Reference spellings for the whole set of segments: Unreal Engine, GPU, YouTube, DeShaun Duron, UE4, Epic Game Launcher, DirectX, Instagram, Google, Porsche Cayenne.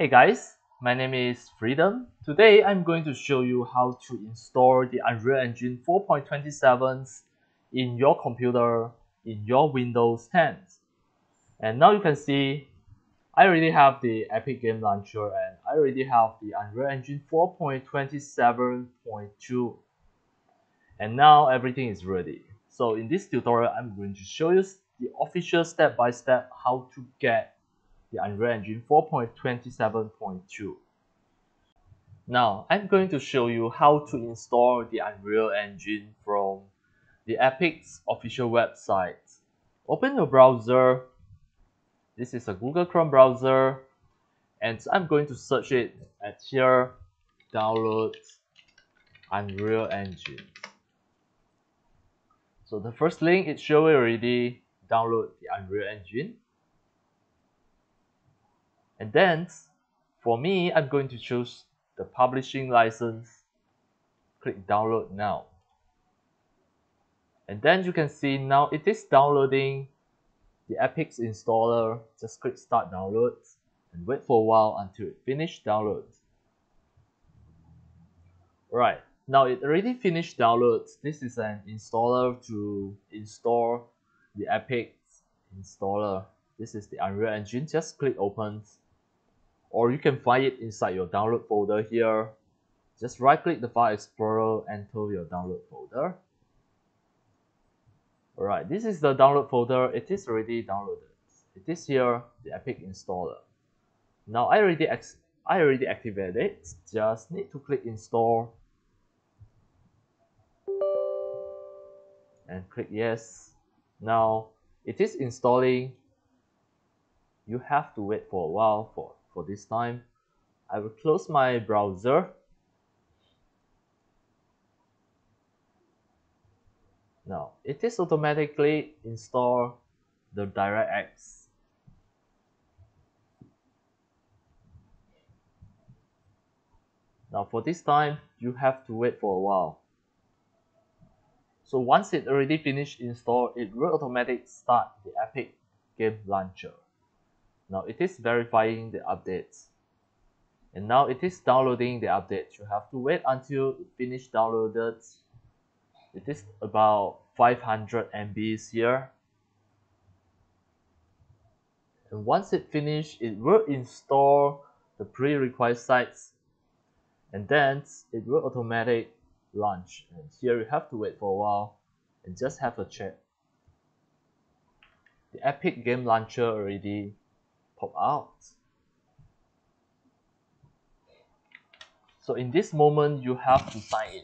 Hey guys, my name is Freedom. Today I'm going to show you how to install the Unreal Engine 4.27 in your computer, in your Windows 10. And now you can see I already have the Epic Game Launcher and I already have the Unreal Engine 4.27.2. And now everything is ready. So in this tutorial, I'm going to show you the official step-by-step how to get the Unreal Engine 4.27.2. Now, I'm going to show you how to install the Unreal Engine from the Epic's official website. Open your browser. This is a Google Chrome browser. And I'm going to search it at here, download Unreal Engine. So the first link, it shows already download the Unreal Engine. And then, for me, I'm going to choose the publishing license. Click download now. And then you can see now it is downloading the Epic's installer. Just click start download and wait for a while until it finishes download. Right, now it already finished download. This is an installer to install the Epic's installer. This is the Unreal Engine. Just click open. Or you can find it inside your download folder here. Just right click the file explorer, enter your download folder. Alright, this is the download folder. It is already downloaded. It is here, the Epic installer. Now I already activated it. Just need to click install. And click yes. Now it is installing. You have to wait for a while for this time. I will close my browser. Now, it is automatically install the DirectX. Now for this time, you have to wait for a while. So once it already finished install, it will automatically start the Epic Game Launcher. Now it is verifying the updates. And now it is downloading the updates. You have to wait until it finished downloaded. It is about 500 MBs here. And once it finished, it will install the pre-required sites. And then it will automatically launch. And here you have to wait for a while and just have a check. The Epic Game Launcher already pop out. So in this moment, you have to sign in.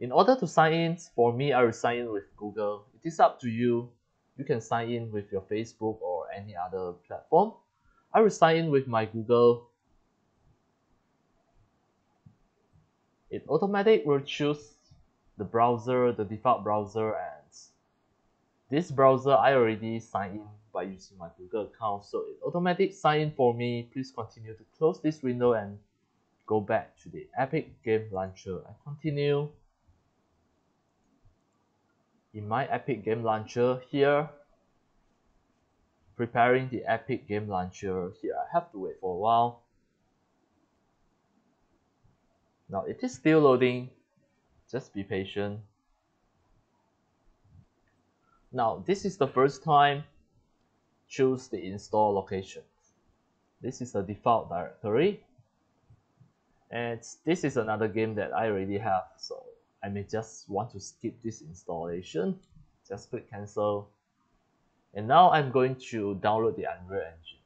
In order to sign in, for me, I will sign in with Google. It is up to you. You can sign in with your Facebook or any other platform. I will sign in with my Google. It automatically will choose the browser, the default browser, and this browser I already signed in by using my Google account, so it automatically signed in for me. Please continue to close this window and go back to the Epic Game Launcher. I continue. In my Epic Game Launcher here, preparing the Epic Game Launcher here. I have to wait for a while. Now it is still loading. Just be patient. Now this is the first time. Choose the install location. This is the default directory. And this is another game that I already have, so I may just want to skip this installation. Just click cancel. And now I'm going to download the Unreal Engine.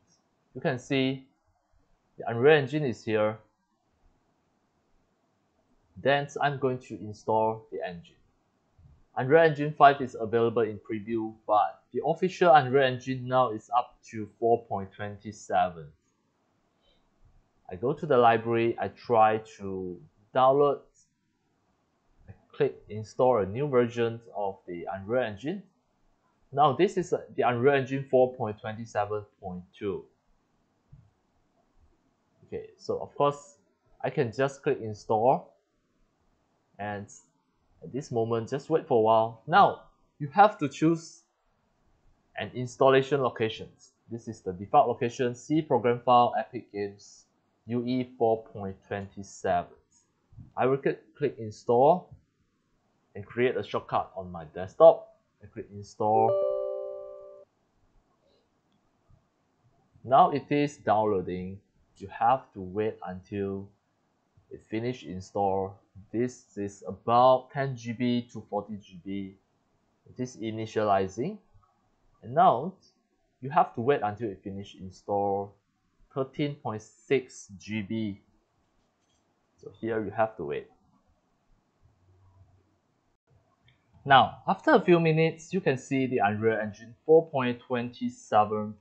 You can see the Unreal Engine is here. Then I'm going to install the engine. Unreal Engine 5 is available in preview, but the official Unreal Engine now is up to 4.27. I go to the library, I try to download, I click install a new version of the Unreal Engine. Now this is the Unreal Engine 4.27.2. Okay, so of course, I can just click install and at this moment, just wait for a while. Now, you have to choose an installation location. This is the default location, C program file, Epic Games UE4.27. I will click install and create a shortcut on my desktop and click install. Now it is downloading. You have to wait until it finished install. This is about 10 GB to 40 GB. It is initializing, and now you have to wait until it finished install 13.6 GB. So here you have to wait. Now, after a few minutes, you can see the Unreal Engine 4.27.2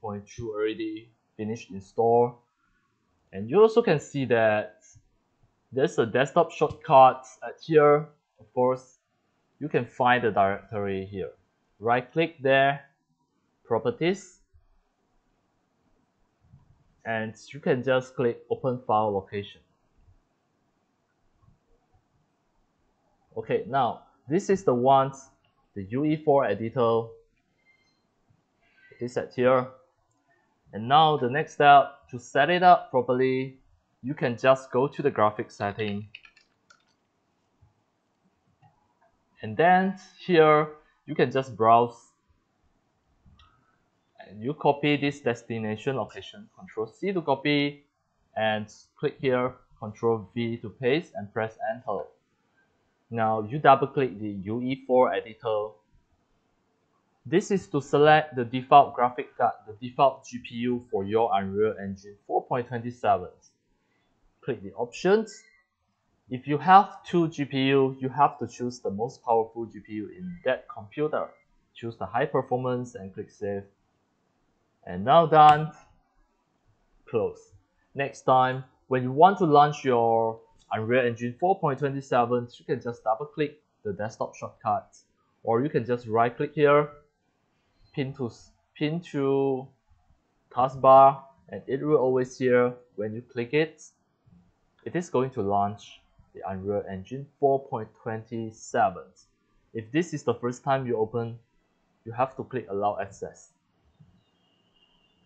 already finished install. And you also can see that there's a desktop shortcut here. Of course, you can find the directory here. Right click there, properties. And you can just click open file location. Okay, now this is the one, the UE4 editor. It is set here. And now the next step, to set it up properly, you can just go to the graphics setting. And then here, you can just browse. And you copy this destination location, Ctrl+C to copy, and click here, Ctrl+V to paste, and press Enter. Now you double click the UE4 editor. This is to select the default graphic card, the default GPU for your Unreal Engine 4.27. Click the options. If you have two GPU, you have to choose the most powerful GPU in that computer. Choose the high performance and click save. And now done. Close. Next time, when you want to launch your Unreal Engine 4.27, you can just double click the desktop shortcut, or you can just right click here, pin to taskbar, and it will always here when you click it. It is going to launch the Unreal Engine 4.27. If this is the first time you open, you have to click allow access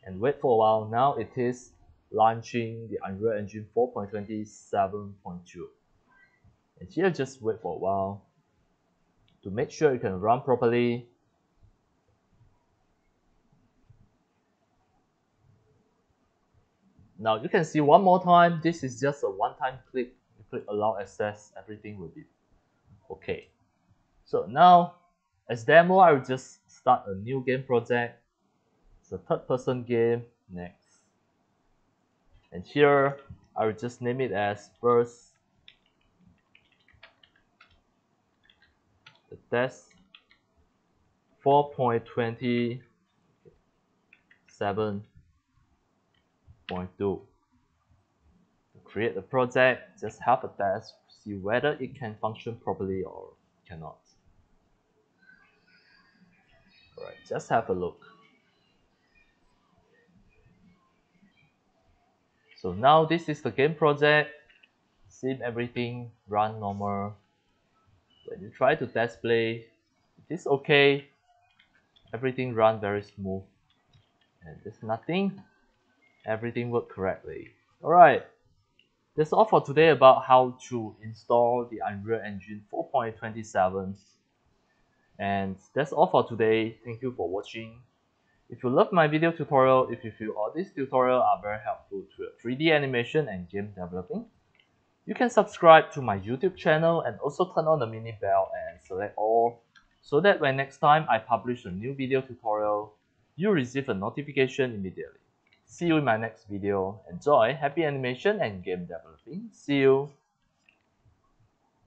and wait for a while. Now it is launching the Unreal Engine 4.27.2, and here just wait for a while to make sure you can run properly. Now you can see one more time, this is just a one-time click. You click allow access, everything will be okay. So now, as demo, I will just start a new game project. It's a third-person game. Next. And here, I will just name it as first the test 4.27.2. Create a project, just have a test, see whether it can function properly or cannot. Alright, just have a look. So now this is the game project, save everything, run normal. When you try to test play, it is okay. Everything run very smooth. And there's nothing, everything worked correctly. Alright, that's all for today about how to install the Unreal Engine 4.27. And that's all for today, thank you for watching. If you love my video tutorial, if you feel all these tutorials are very helpful to your 3D animation and game developing, you can subscribe to my YouTube channel and also turn on the mini bell and select all, so that when next time I publish a new video tutorial, you receive a notification immediately. See you in my next video. Enjoy, happy animation and game developing. See you.